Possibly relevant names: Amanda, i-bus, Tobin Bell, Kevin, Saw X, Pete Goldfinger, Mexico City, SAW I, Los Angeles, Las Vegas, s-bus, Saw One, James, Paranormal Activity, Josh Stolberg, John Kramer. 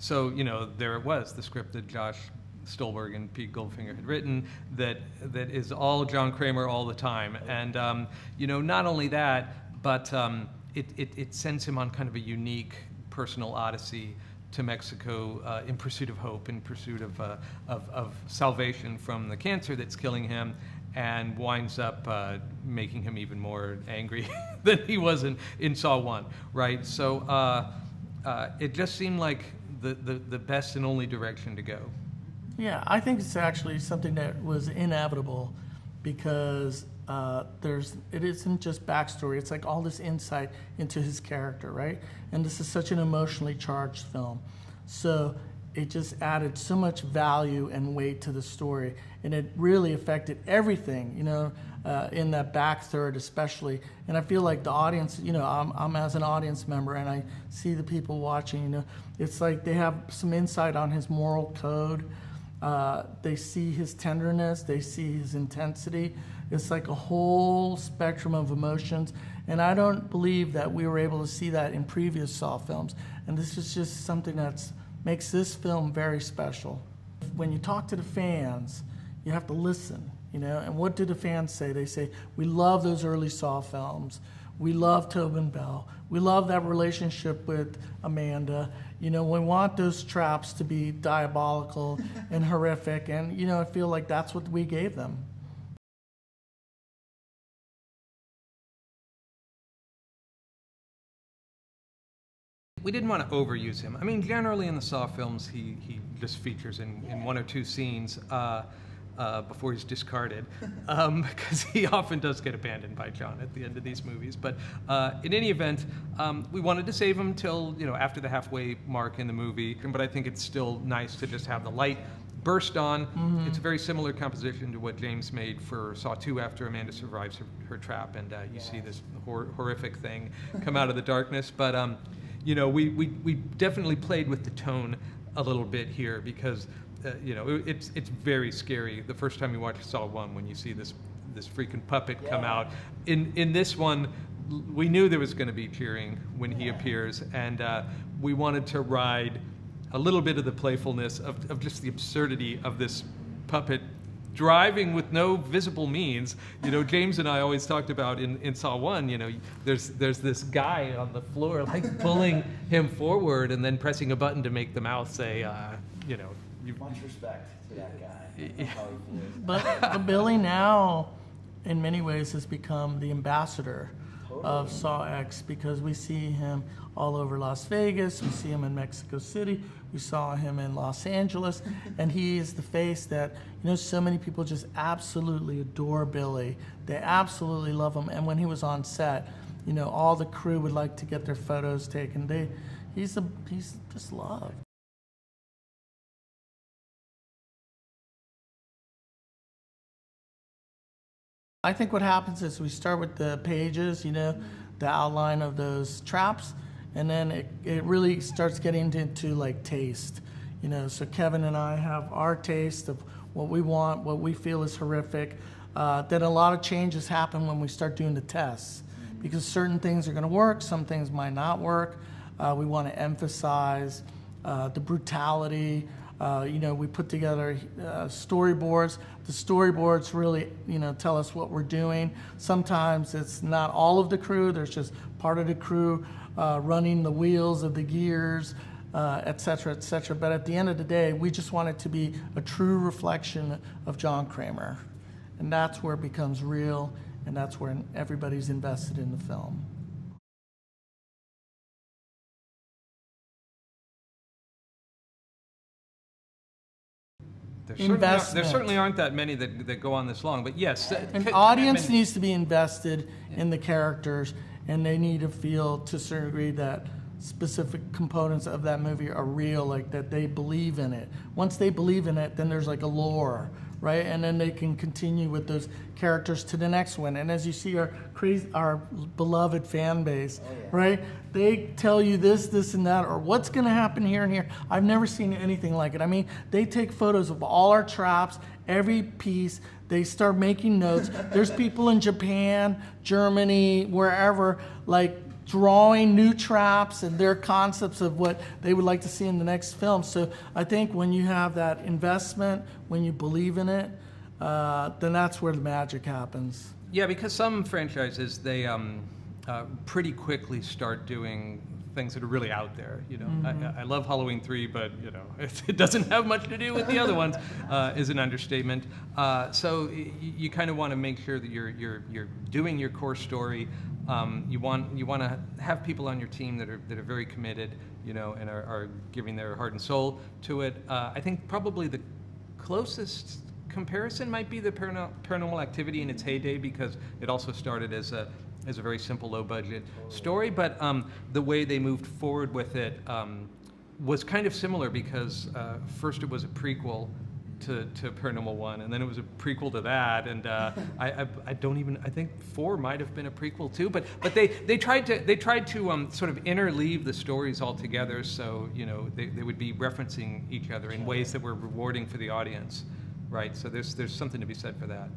So, you know, there it was, the script that Josh Stolberg and Pete Goldfinger had written that is all John Kramer all the time. And, you know, not only that, but it sends him on kind of a unique personal odyssey to Mexico in pursuit of hope, in pursuit of salvation from the cancer that's killing him, and winds up making him even more angry than he was in Saw One, right? So it just seemed like the best and only direction to go. Yeah, I think it's actually something that was inevitable, because it isn't just backstory. It's like all this insight into his character, right? And this is such an emotionally charged film. So it just added so much value and weight to the story. And it really affected everything, you know, in that back third especially. And I feel like the audience, you know, I'm as an audience member, and I see the people watching, you know, it's like they have some insight on his moral code. They see his tenderness, they see his intensity. It's like a whole spectrum of emotions, and I don't believe that we were able to see that in previous Saw films, and this is just something that makes this film very special. When you talk to the fans, you have to listen, you know, and what do the fans say? They say, we love those early Saw films, we love Tobin Bell, we love that relationship with Amanda. You know, we want those traps to be diabolical and horrific, and, you know, I feel like that's what we gave them. We didn't want to overuse him. I mean, generally in the Saw films, he just features in one or two scenes before he's discarded, because he often does get abandoned by John at the end of these movies. But in any event, we wanted to save him till, you know, after the halfway mark in the movie. But I think it's still nice to just have the light burst on. Mm-hmm. It's a very similar composition to what James made for Saw 2 after Amanda survives her trap, and you see this horrific thing come out of the darkness. But you know, we definitely played with the tone a little bit here, because you know, it's very scary the first time you watch Saw 1 when you see this freaking puppet come out. In this one, we knew there was going to be cheering when he appears, and we wanted to ride a little bit of the playfulness of just the absurdity of this puppet driving with no visible means. You know, James and I always talked about in Saw 1, you know, there's this guy on the floor like pulling him forward and then pressing a button to make the mouth say, you know, much respect to that guy. Yeah. But Billy now, in many ways, has become the ambassador of Saw X, because we see him all over Las Vegas, we see him in Mexico City, we saw him in Los Angeles, and he is the face that, you know, so many people just absolutely adore Billy. They absolutely love him, and when he was on set, you know, all the crew would like to get their photos taken. He's just loved. I think what happens is we start with the pages, you know, the outline of those traps, and then it really starts getting into like taste, you know. So Kevin and I have our taste of what we want, what we feel is horrific. Then a lot of changes happen when we start doing the tests, because certain things are going to work, some things might not work. We want to emphasize the brutality. You know, we put together storyboards. The storyboards really, you know, tell us what we're doing. Sometimes it's not all of the crew. There's just part of the crew running the wheels of the gears, et cetera, et cetera. But at the end of the day, we just want it to be a true reflection of John Kramer. And that's where it becomes real, and that's where everybody's invested in the film. There certainly aren't that many that go on this long, but yes. An audience needs to be invested in the characters, and they need to feel to a certain degree that specific components of that movie are real, like that they believe in it. Once they believe in it, then there's like a lore, right? And then they can continue with those characters to the next one. And as you see our beloved fan base, right? They tell you this, this, and that, or what's going to happen here and here. I've never seen anything like it. I mean, they take photos of all our traps, every piece. They start making notes. There's people in Japan, Germany, wherever, like drawing new traps and their concepts of what they would like to see in the next film. So I think when you have that investment, when you believe in it, then that's where the magic happens. Yeah, because some franchises, they pretty quickly start doing things that are really out there, you know. Mm-hmm. I love Halloween 3, but you know, it doesn't have much to do with the other ones, is an understatement. So you kind of want to make sure that you're doing your core story. You want to have people on your team that are very committed, you know, and are giving their heart and soul to it. I think probably the closest comparison might be the Paranormal Activity in its heyday, because it also started as a very simple, low-budget story, but the way they moved forward with it was kind of similar, because first it was a prequel to Paranormal 1, and then it was a prequel to that, and I think 4 might have been a prequel too, but they tried to sort of interleave the stories all together, so you know they would be referencing each other in ways that were rewarding for the audience, right? So there's something to be said for that.